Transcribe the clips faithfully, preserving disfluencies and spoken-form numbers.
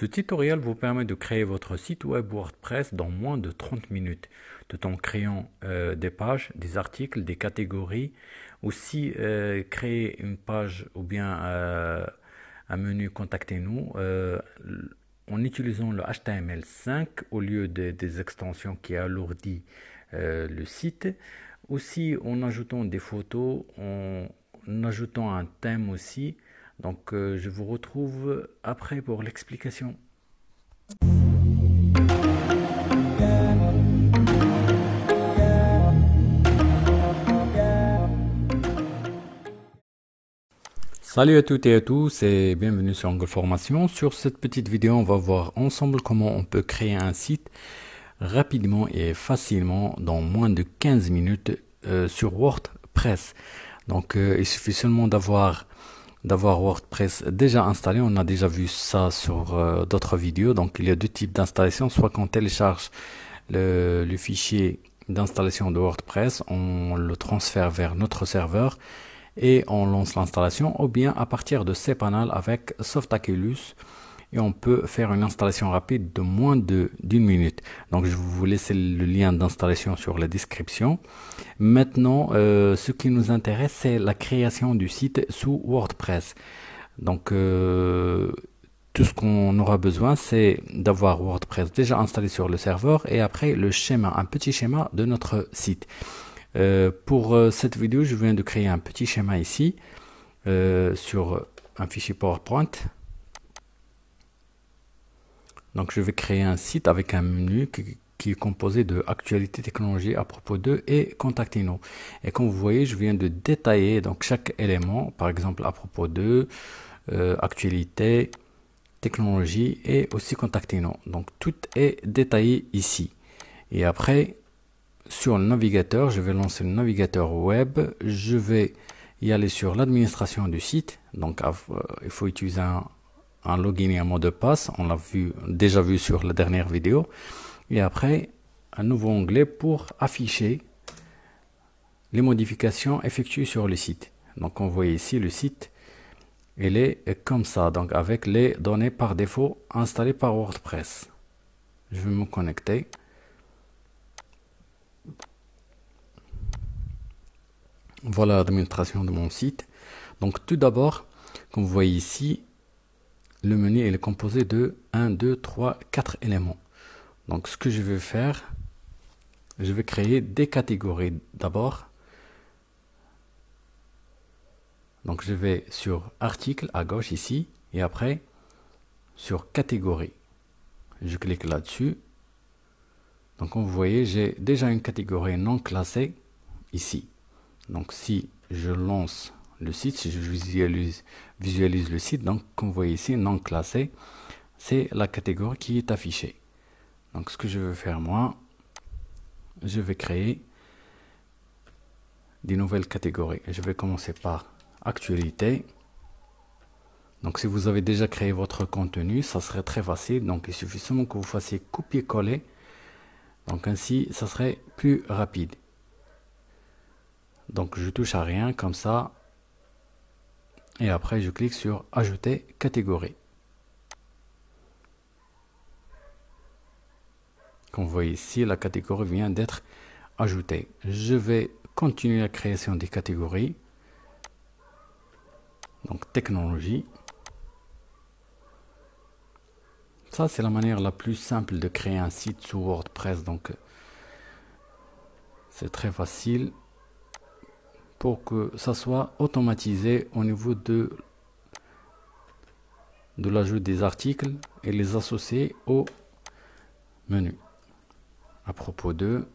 Ce tutoriel vous permet de créer votre site web WordPress dans moins de trente minutes, tout en créant euh, des pages, des articles, des catégories, aussi euh, créer une page ou bien euh, un menu contactez-nous euh, en utilisant le H T M L cinq au lieu de, des extensions qui alourdissent euh, le site, aussi en ajoutant des photos, en, en ajoutant un thème aussi. Donc, euh, je vous retrouve après pour l'explication. Salut à toutes et à tous et bienvenue sur Angle Formation. Sur cette petite vidéo, on va voir ensemble comment on peut créer un site rapidement et facilement dans moins de quinze minutes euh, sur WordPress. Donc, euh, il suffit seulement d'avoir... d'avoir WordPress déjà installé. On a déjà vu ça sur euh, d'autres vidéos. Donc il y a deux types d'installation, soit qu'on télécharge le, le fichier d'installation de WordPress, on le transfère vers notre serveur et on lance l'installation, ou bien à partir de c-panel avec Softaculous, et on peut faire une installation rapide de moins de d'une minute. Donc je vais vous laisser le lien d'installation sur la description. Maintenant, euh, ce qui nous intéresse, c'est la création du site sous WordPress. Donc euh, tout ce qu'on aura besoin, c'est d'avoir WordPress déjà installé sur le serveur et après le schéma, un petit schéma de notre site. Euh, pour euh, cette vidéo, je viens de créer un petit schéma ici euh, sur un fichier PowerPoint. Donc je vais créer un site avec un menu qui, qui est composé de actualité, technologie, à propos d'eux et contactez-nous. Et comme vous voyez, je viens de détailler donc chaque élément, par exemple à propos d'eux, euh, actualité, technologie et aussi contactez-nous. Donc tout est détaillé ici. Et après, sur le navigateur, je vais lancer le navigateur web. Je vais y aller sur l'administration du site. Donc euh, il faut utiliser un un login et un mot de passe, on l'a vu déjà vu sur la dernière vidéo, et après un nouveau onglet pour afficher les modifications effectuées sur le site. Donc on voit ici le site, il est comme ça, donc avec les données par défaut installées par WordPress. Je vais me connecter. Voilà l'administration de mon site. Donc tout d'abord, comme vous voyez ici, le menu est composé de un, deux, trois, quatre éléments. Donc ce que je vais faire, je vais créer des catégories d'abord. Donc je vais sur article à gauche ici et après sur catégorie. Je clique là-dessus. Donc comme vous voyez, j'ai déjà une catégorie non classée ici. Donc si je lance le site, si je visualise, visualise le site, donc comme vous voyez ici, non classé, c'est la catégorie qui est affichée. Donc ce que je veux faire moi, je vais créer des nouvelles catégories. Je vais commencer par actualité. Donc si vous avez déjà créé votre contenu, ça serait très facile. Donc il suffit seulement que vous fassiez copier-coller. Donc ainsi, ça serait plus rapide. Donc je touche à rien comme ça. Et après, je clique sur Ajouter catégorie. Comme vous voyez ici, la catégorie vient d'être ajoutée. Je vais continuer la création des catégories. Donc, technologie. Ça, c'est la manière la plus simple de créer un site sous WordPress. Donc, c'est très facile, pour que ça soit automatisé au niveau de, de l'ajout des articles et les associer au menu. À propos de...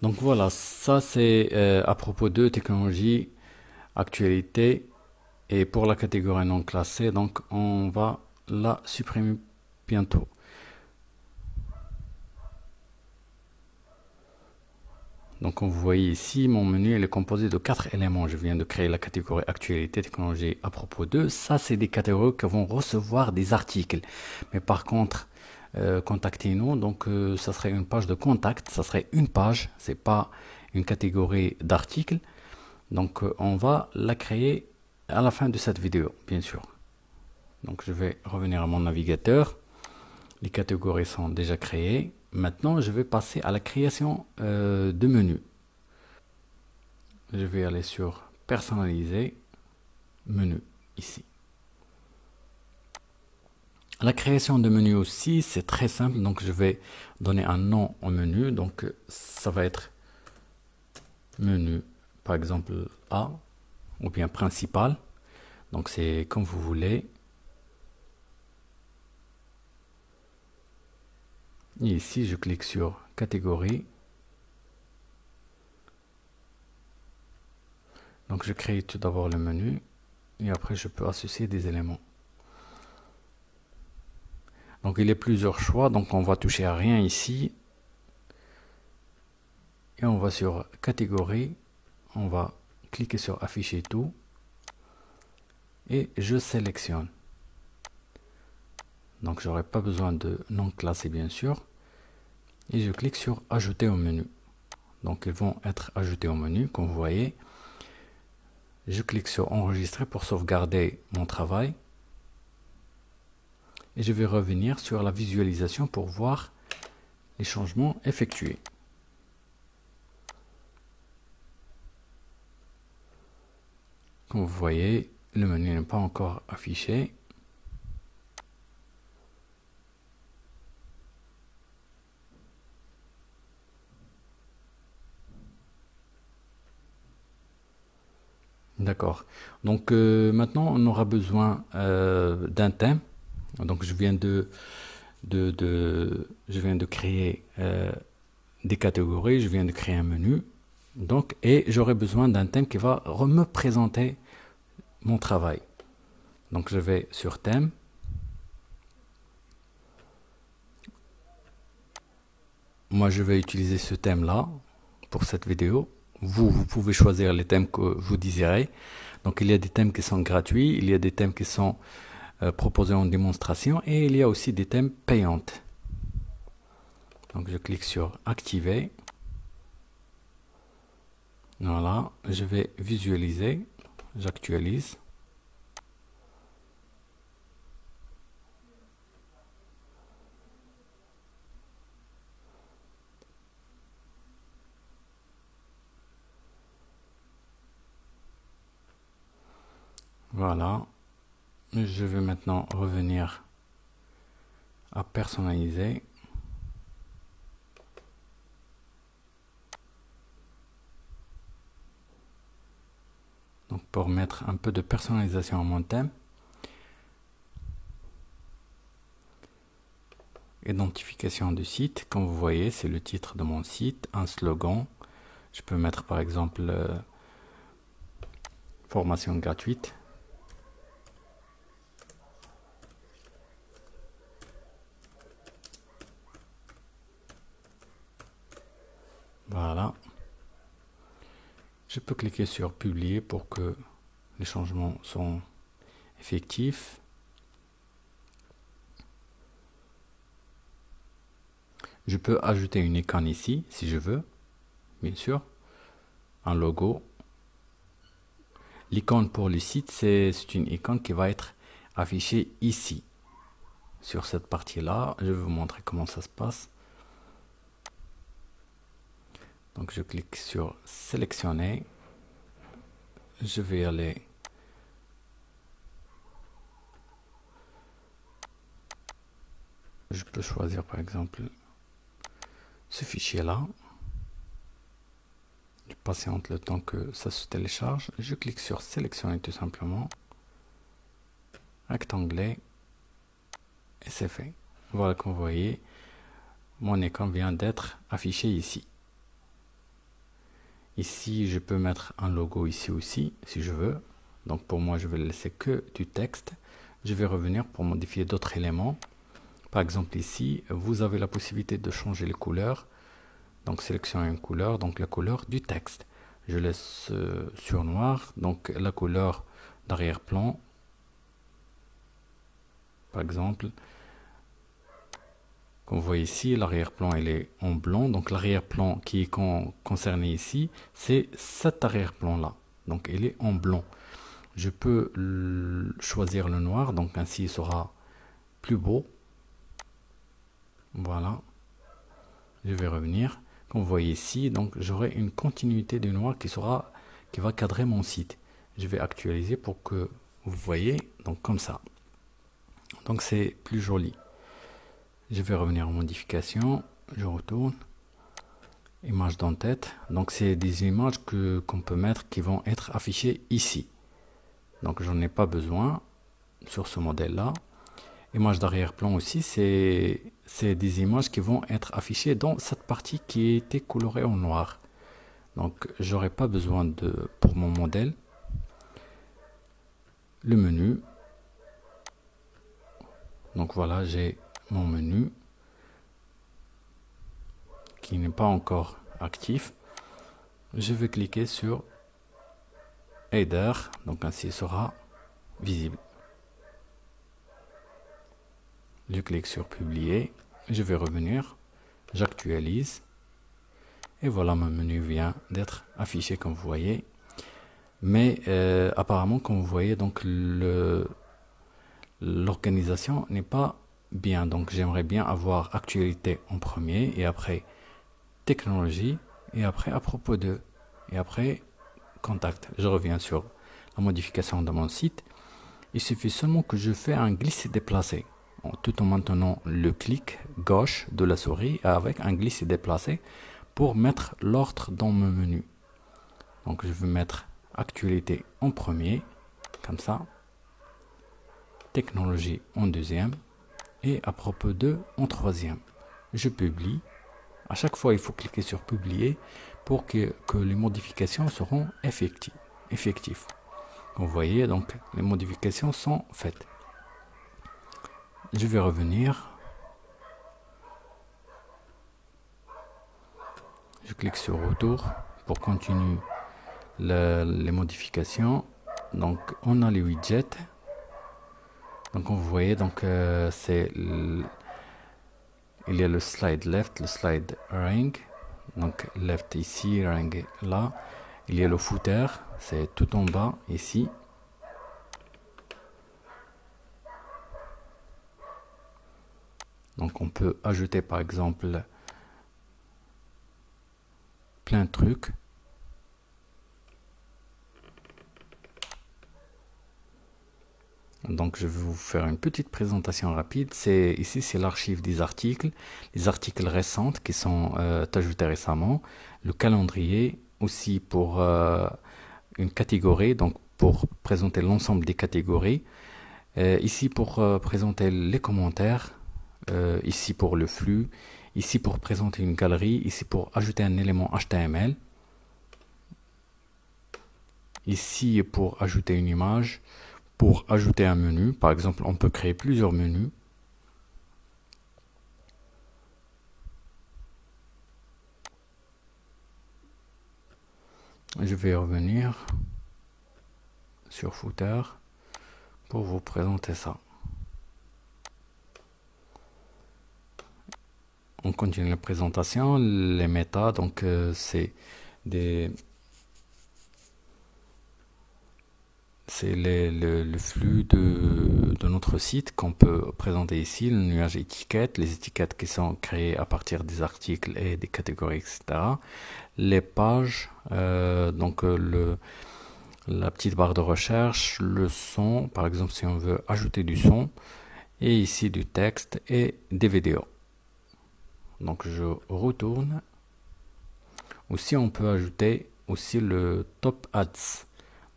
Donc voilà, ça c'est euh, à propos de technologie, actualité. Et pour la catégorie non classée, donc on va la supprimer bientôt. Donc comme vous voyez ici, mon menu il est composé de quatre éléments. Je viens de créer la catégorie actualité, technologie, à propos d'eux. Ça, c'est des catégories qui vont recevoir des articles. Mais par contre, euh, contactez-nous. Donc euh, ça serait une page de contact, ça serait une page, c'est pas une catégorie d'articles. Donc euh, on va la créer à la fin de cette vidéo, bien sûr. Donc je vais revenir à mon navigateur. Les catégories sont déjà créées. Maintenant, je vais passer à la création euh, de menus. Je vais aller sur personnaliser, menu ici. La création de menu aussi, c'est très simple. Donc je vais donner un nom au menu. Donc ça va être menu, par exemple A, ou bien principal. Donc c'est comme vous voulez. Et ici, je clique sur catégorie. Donc je crée tout d'abord le menu et après je peux associer des éléments. Donc il y a plusieurs choix, donc on va toucher à rien ici. Et on va sur catégorie, on va cliquer sur afficher tout. Et je sélectionne. Donc j'aurai pas besoin de nom classé bien sûr. Et je clique sur ajouter au menu. Donc ils vont être ajoutés au menu comme vous voyez. Je clique sur enregistrer pour sauvegarder mon travail. Et je vais revenir sur la visualisation pour voir les changements effectués. Comme vous voyez, le menu n'est pas encore affiché. D'accord. Donc euh, maintenant, on aura besoin euh, d'un thème. Donc je viens de, de, de, je viens de créer euh, des catégories, je viens de créer un menu. Donc, et j'aurai besoin d'un thème qui va me présenter mon travail. Donc je vais sur thème. Moi, je vais utiliser ce thème-là pour cette vidéo. Vous, vous pouvez choisir les thèmes que vous désirez. Donc il y a des thèmes qui sont gratuits, il y a des thèmes qui sont euh, proposés en démonstration et il y a aussi des thèmes payantes. Donc je clique sur activer. Voilà, je vais visualiser, j'actualise. Voilà, je vais maintenant revenir à personnaliser. Donc pour mettre un peu de personnalisation à mon thème. Identification du site, comme vous voyez, c'est le titre de mon site, un slogan. Je peux mettre par exemple euh, formation gratuite. Voilà, je peux cliquer sur publier pour que les changements sont effectifs. Je peux ajouter une icône ici si je veux, bien sûr, un logo. L'icône pour le site, c'est une icône qui va être affichée ici, sur cette partie-là. Je vais vous montrer comment ça se passe. Donc je clique sur sélectionner, je vais aller je peux choisir par exemple ce fichier là, je patiente le temps que ça se télécharge, je clique sur sélectionner tout simplement, rectangle et c'est fait. Voilà, comme vous voyez, mon écran vient d'être affiché ici. Ici, je peux mettre un logo ici aussi, si je veux. Donc pour moi, je vais laisser que du texte. Je vais revenir pour modifier d'autres éléments. Par exemple ici, vous avez la possibilité de changer les couleurs. Donc sélectionner une couleur, donc la couleur du texte. Je laisse euh, sur noir, donc la couleur d'arrière-plan. Par exemple, Comme vous voyez ici, l'arrière-plan il est en blanc. Donc l'arrière-plan qui est concerné ici, c'est cet arrière-plan-là. Donc il est en blanc. Je peux choisir le noir, donc ainsi il sera plus beau. Voilà. Je vais revenir. Comme vous voyez ici, donc j'aurai une continuité du noir qui sera, qui va cadrer mon site. Je vais actualiser pour que vous voyez, donc comme ça. Donc c'est plus joli. Je vais revenir en modification, je retourne, images d'en-tête. Donc c'est des images que qu'on peut mettre qui vont être affichées ici. Donc j'en ai pas besoin sur ce modèle là. Images d'arrière-plan aussi, c'est c'est des images qui vont être affichées dans cette partie qui était colorée en noir. Donc j'aurais pas besoin de pour mon modèle. Le menu. Donc voilà, j'ai mon menu qui n'est pas encore actif. Je vais cliquer sur header, donc ainsi il sera visible. Je clique sur publier, je vais revenir, j'actualise et voilà, mon menu vient d'être affiché comme vous voyez. Mais euh, apparemment, comme vous voyez, donc le l'organisation n'est pas bien. Donc j'aimerais bien avoir actualité en premier et après technologie et après à propos de et après contact. Je reviens sur la modification de mon site. Il suffit seulement que je fais un glisser déplacer tout en maintenant le clic gauche de la souris avec un glisser déplacer pour mettre l'ordre dans mon menu. Donc je vais mettre actualité en premier, comme ça, technologie en deuxième et à propos de en troisième. Je publie. À chaque fois il faut cliquer sur publier pour que, que les modifications seront effectives effectives. Vous voyez, donc les modifications sont faites. Je vais revenir, je clique sur retour pour continuer le, les modifications. Donc on a les widgets. Donc vous voyez, donc euh, c'est il y a le slide left, le slide ring, donc left ici, ring là. Il y a le footer, c'est tout en bas ici. Donc on peut ajouter par exemple plein de trucs. Donc je vais vous faire une petite présentation rapide. C'est ici, c'est l'archive des articles, les articles récents qui sont euh, ajoutés récemment, le calendrier aussi pour euh, une catégorie, donc pour présenter l'ensemble des catégories. Euh, ici pour euh, présenter les commentaires, euh, ici pour le flux, ici pour présenter une galerie, ici pour ajouter un élément H T M L, ici pour ajouter une image. Pour ajouter un menu, par exemple, on peut créer plusieurs menus. Je vais revenir sur footer pour vous présenter ça. On continue la présentation, les méta, donc euh, c'est des... C'est le flux de, de notre site qu'on peut présenter ici, le nuage étiquette, les étiquettes qui sont créées à partir des articles et des catégories, et cetera. Les pages, euh, donc le, la petite barre de recherche, le son, par exemple si on veut ajouter du son, et ici du texte et des vidéos. Donc je retourne. Aussi on peut ajouter aussi le top ads.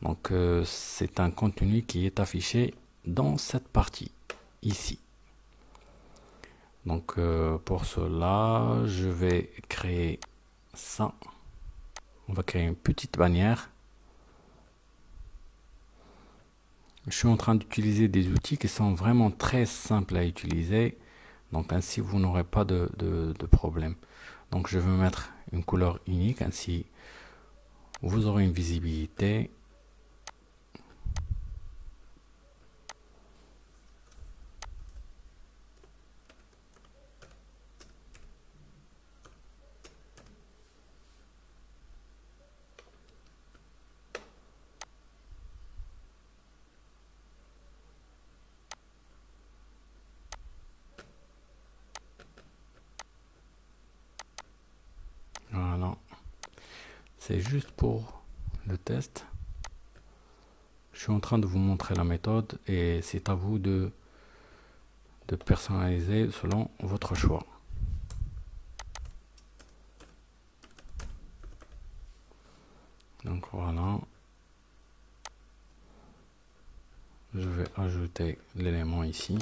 Donc euh, c'est un contenu qui est affiché dans cette partie ici. Donc euh, pour cela je vais créer ça. On va créer une petite bannière. Je suis en train d'utiliser des outils qui sont vraiment très simples à utiliser, donc ainsi vous n'aurez pas de, de, de problème. Donc je vais mettre une couleur unique, ainsi vous aurez une visibilité. c'est juste pour le test. Je suis en train de vous montrer la méthode et c'est à vous de, de personnaliser selon votre choix. Donc voilà, je vais ajouter l'élément ici.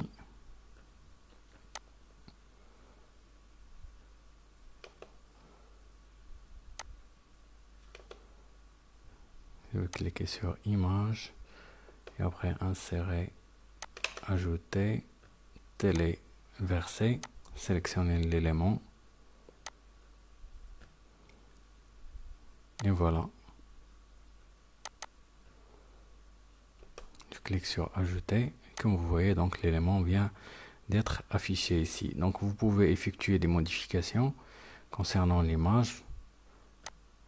Je vais cliquer sur image et après insérer, ajouter, téléverser, sélectionner l'élément et voilà. Je clique sur ajouter. Comme vous voyez, donc l'élément vient d'être affiché ici. Donc vous pouvez effectuer des modifications concernant l'image.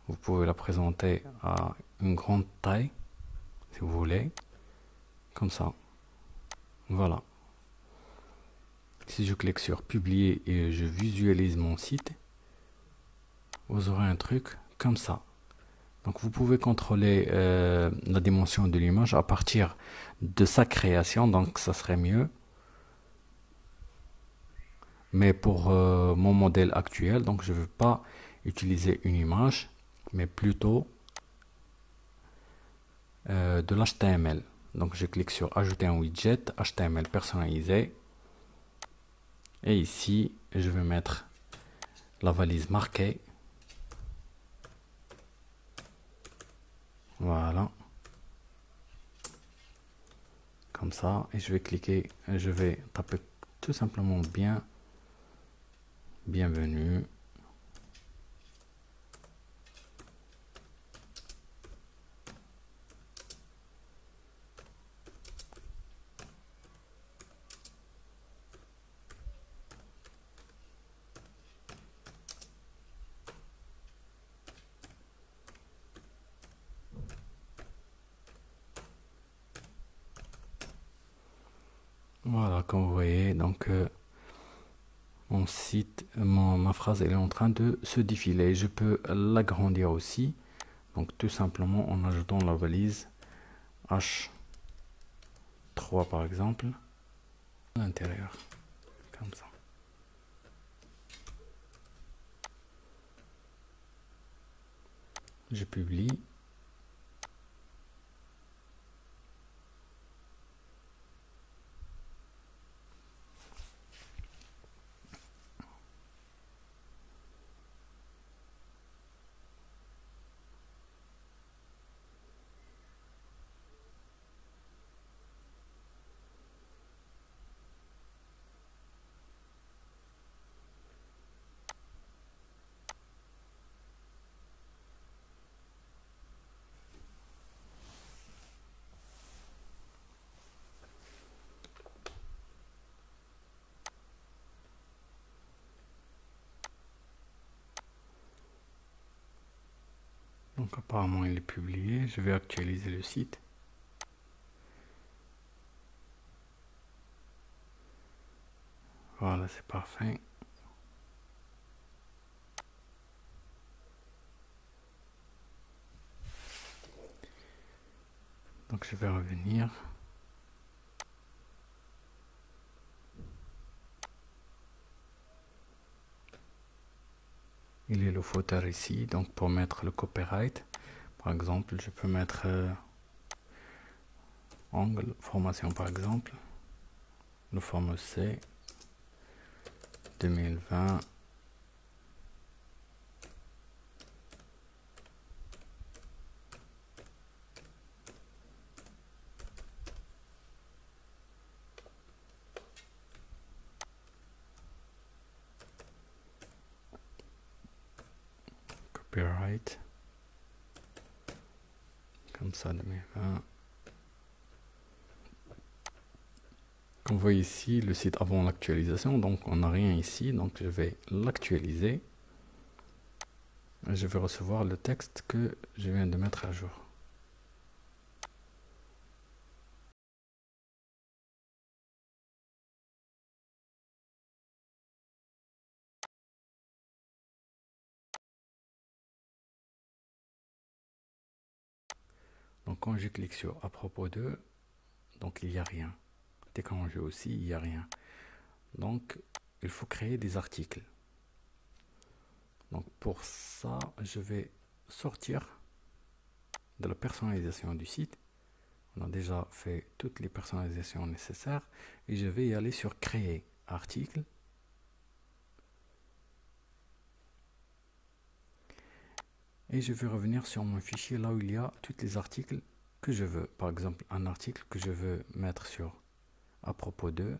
Vous pouvez la présenter à une grande taille si vous voulez, comme ça. Voilà, si je clique sur publier et je visualise mon site, vous aurez un truc comme ça. Donc vous pouvez contrôler euh, la dimension de l'image à partir de sa création, donc ça serait mieux, mais pour euh, mon modèle actuel, donc je ne veux pas utiliser une image mais plutôt Euh, de l'H T M L. Donc je clique sur ajouter un widget H T M L personnalisé et ici je vais mettre la valise marquée. Voilà, comme ça, et je vais cliquer, je vais taper tout simplement bien bienvenue. Voilà, comme vous voyez, donc euh, mon site, mon, ma phrase elle est en train de se défiler. Je peux l'agrandir aussi, donc tout simplement en ajoutant la valise H trois par exemple à l'intérieur, comme ça. Je publie. Donc apparemment il est publié, je vais actualiser le site. Voilà, c'est parfait. Donc je vais revenir. Il est le footer ici, donc pour mettre le copyright, par exemple, je peux mettre euh, Angle Formation par exemple, le format C deux mille vingt. Copyright, comme ça, deux mille vingt. Comme vous voyez ici, le site avant l'actualisation, donc on n'a rien ici, donc je vais l'actualiser. Je vais recevoir le texte que je viens de mettre à jour. Donc quand je clique sur à propos de, donc il n'y a rien. Et quand je aussi, il n'y a rien. Donc il faut créer des articles. Donc pour ça, je vais sortir de la personnalisation du site. On a déjà fait toutes les personnalisations nécessaires et je vais y aller sur créer article. Et je vais revenir sur mon fichier là où il y a tous les articles que je veux. Par exemple, un article que je veux mettre sur à propos de.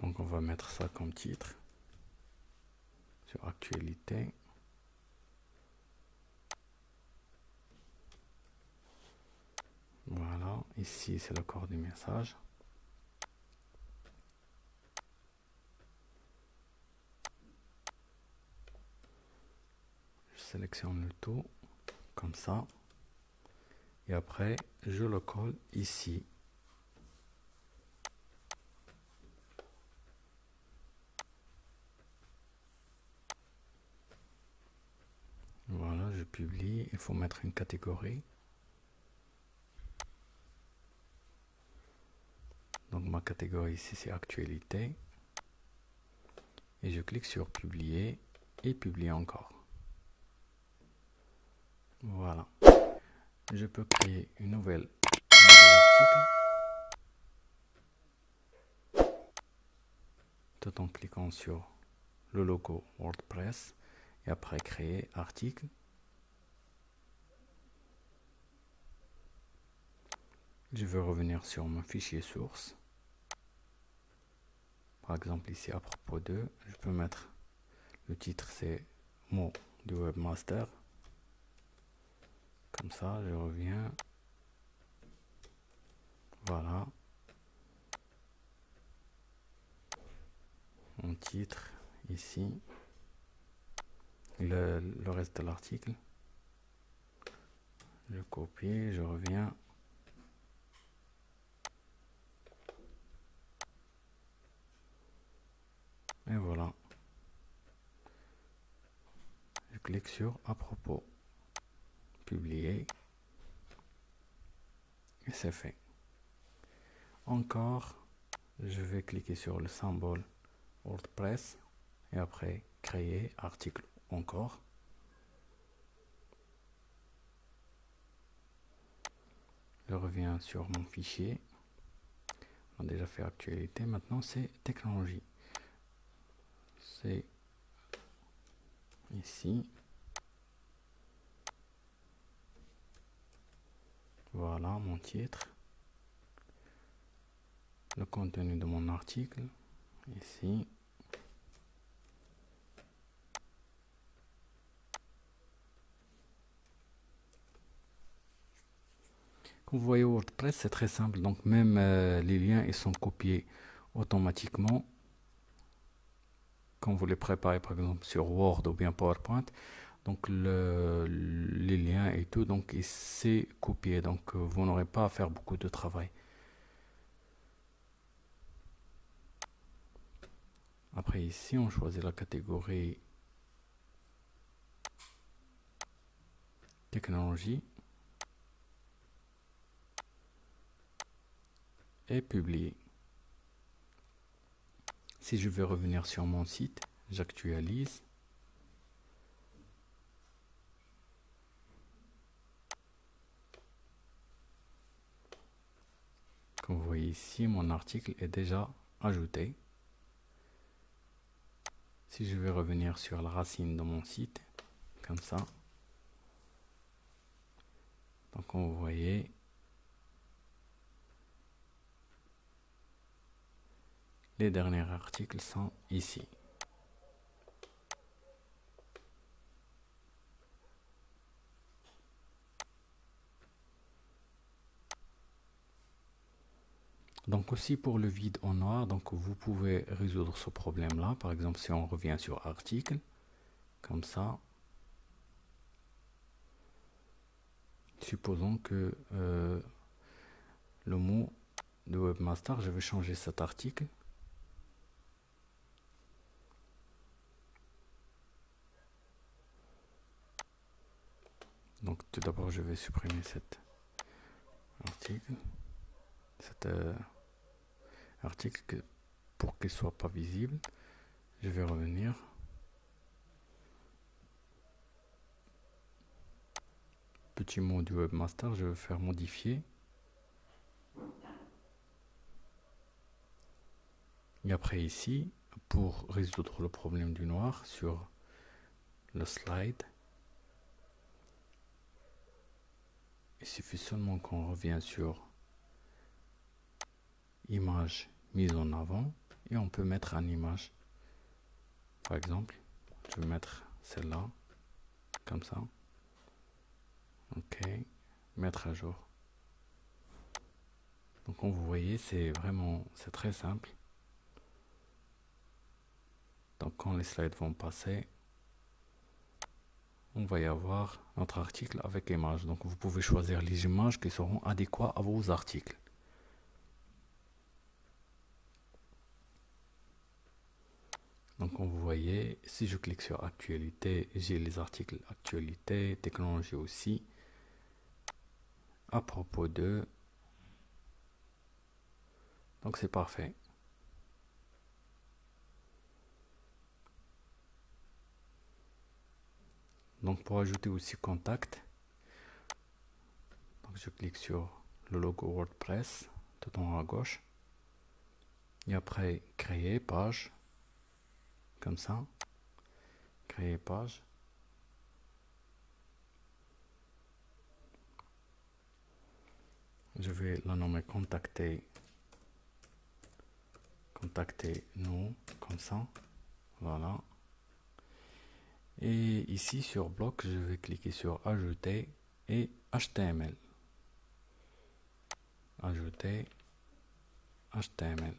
Donc on va mettre ça comme titre sur actualité. Voilà, ici c'est le corps du message. Je sélectionne le tout comme ça et après je le colle ici. Voilà, je publie. Il faut mettre une catégorie. Donc ma catégorie ici c'est actualité et je clique sur publier et publier encore. Voilà, je peux créer une nouvelle article tout en cliquant sur le logo WordPress et après créer article. Je vais revenir sur mon fichier source. Par exemple ici à propos de, je peux mettre le titre c'est mot du webmaster. Comme ça je reviens. Voilà. Mon titre ici. Le, le reste de l'article. Je copie, je reviens. Et voilà, je clique sur à propos, publier, et c'est fait. Encore, je vais cliquer sur le symbole WordPress, et après créer article encore. Je reviens sur mon fichier, on a déjà fait actualité, maintenant c'est technologie. C'est ici. Voilà mon titre. Le contenu de mon article. Ici. Comme vous voyez, WordPress, c'est très simple. Donc même euh, les liens, ils sont copiés automatiquement. Quand vous les préparez par exemple sur Word ou bien PowerPoint, donc le, les liens et tout, donc c'est copié, donc vous n'aurez pas à faire beaucoup de travail. Après ici on choisit la catégorie technologie et publier. Si je vais revenir sur mon site, j'actualise. Comme vous voyez ici, mon article est déjà ajouté. Si je vais revenir sur la racine de mon site, comme ça. Donc comme vous voyez, les derniers articles sont ici. Donc aussi pour le vide en noir, donc vous pouvez résoudre ce problème là. Par exemple, si on revient sur article, comme ça. supposons que euh, le mot de webmaster, je vais changer cet article. Donc tout d'abord je vais supprimer cet article, cet euh, article que, pour qu'il soit pas visible. Je vais revenir. Petit mot du webmaster, je vais faire modifier. Et après ici, pour résoudre le problème du noir sur le slide, il suffit seulement qu'on revient sur image mise en avant et on peut mettre une image. Par exemple, je vais mettre celle-là, comme ça. Ok, mettre à jour. Donc comme vous voyez, c'est vraiment, c'est très simple. Donc quand les slides vont passer, on va y avoir notre article avec images. Donc vous pouvez choisir les images qui seront adéquates à vos articles. Donc comme vous voyez, si je clique sur actualité, j'ai les articles actualité, technologie aussi, à propos de. Donc c'est parfait. Donc pour ajouter aussi contact, donc je clique sur le logo WordPress tout en haut à gauche et après créer page, comme ça, créer page. Je vais la nommer contacter, contacter nous, comme ça, voilà. Et ici sur bloc, je vais cliquer sur ajouter et H T M L. Ajouter H T M L.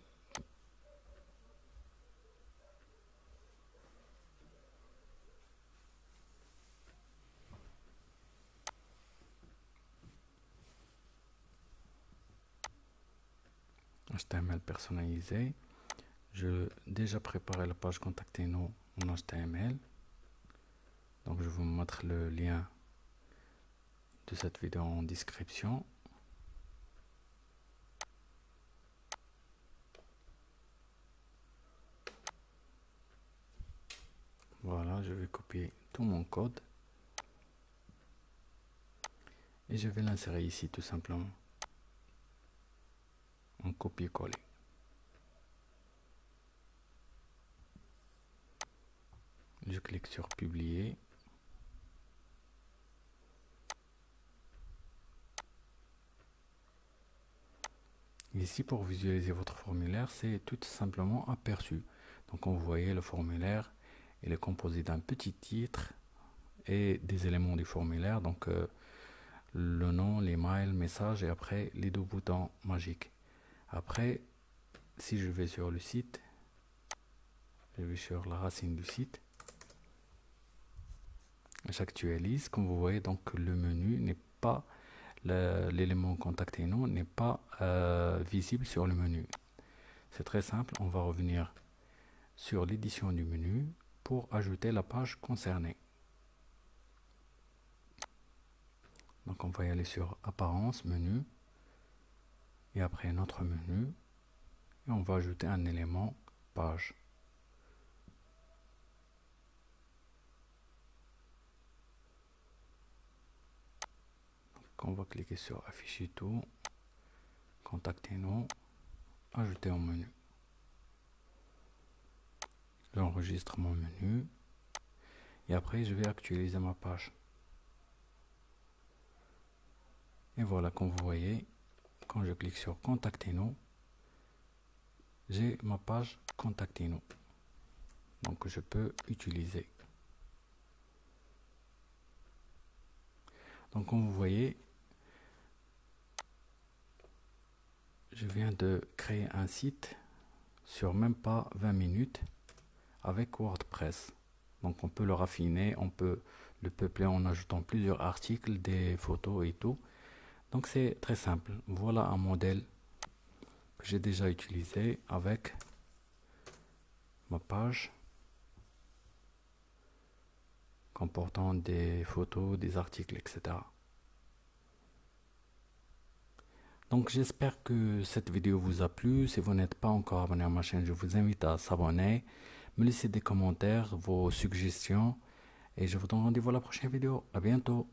H T M L personnalisé. Je déjà préparé la page contactez-nous en H T M L. Donc je vais vous mettre le lien de cette vidéo en description. Voilà, je vais copier tout mon code. Et je vais l'insérer ici tout simplement. En copier-coller. Je clique sur publier. Ici, pour visualiser votre formulaire, c'est tout simplement aperçu. Donc, comme vous voyez, le formulaire il est composé d'un petit titre et des éléments du formulaire, donc euh, le nom, l'email, message et après les deux boutons magiques. Après, si je vais sur le site, je vais sur la racine du site, j'actualise. Comme vous voyez, donc le menu n'est pas. L'élément contactez-nous n'est pas euh, visible sur le menu. C'est très simple, on va revenir sur l'édition du menu pour ajouter la page concernée. Donc on va y aller sur apparence, menu, et après notre menu, et on va ajouter un élément page. On va cliquer sur afficher tout, contactez-nous, ajouter au menu. J'enregistre mon menu et après je vais actualiser ma page. Et voilà, comme vous voyez, quand je clique sur contactez-nous, j'ai ma page contactez-nous. Donc je peux utiliser. Donc comme vous voyez, je viens de créer un site sur même pas vingt minutes avec WordPress. Donc on peut le raffiner, on peut le peupler en ajoutant plusieurs articles, des photos et tout. Donc c'est très simple. Voilà un modèle que j'ai déjà utilisé avec ma page comportant des photos, des articles, et cetera. Donc j'espère que cette vidéo vous a plu. Si vous n'êtes pas encore abonné à ma chaîne, je vous invite à s'abonner, me laisser des commentaires, vos suggestions, et je vous donne rendez-vous à la prochaine vidéo. À bientôt.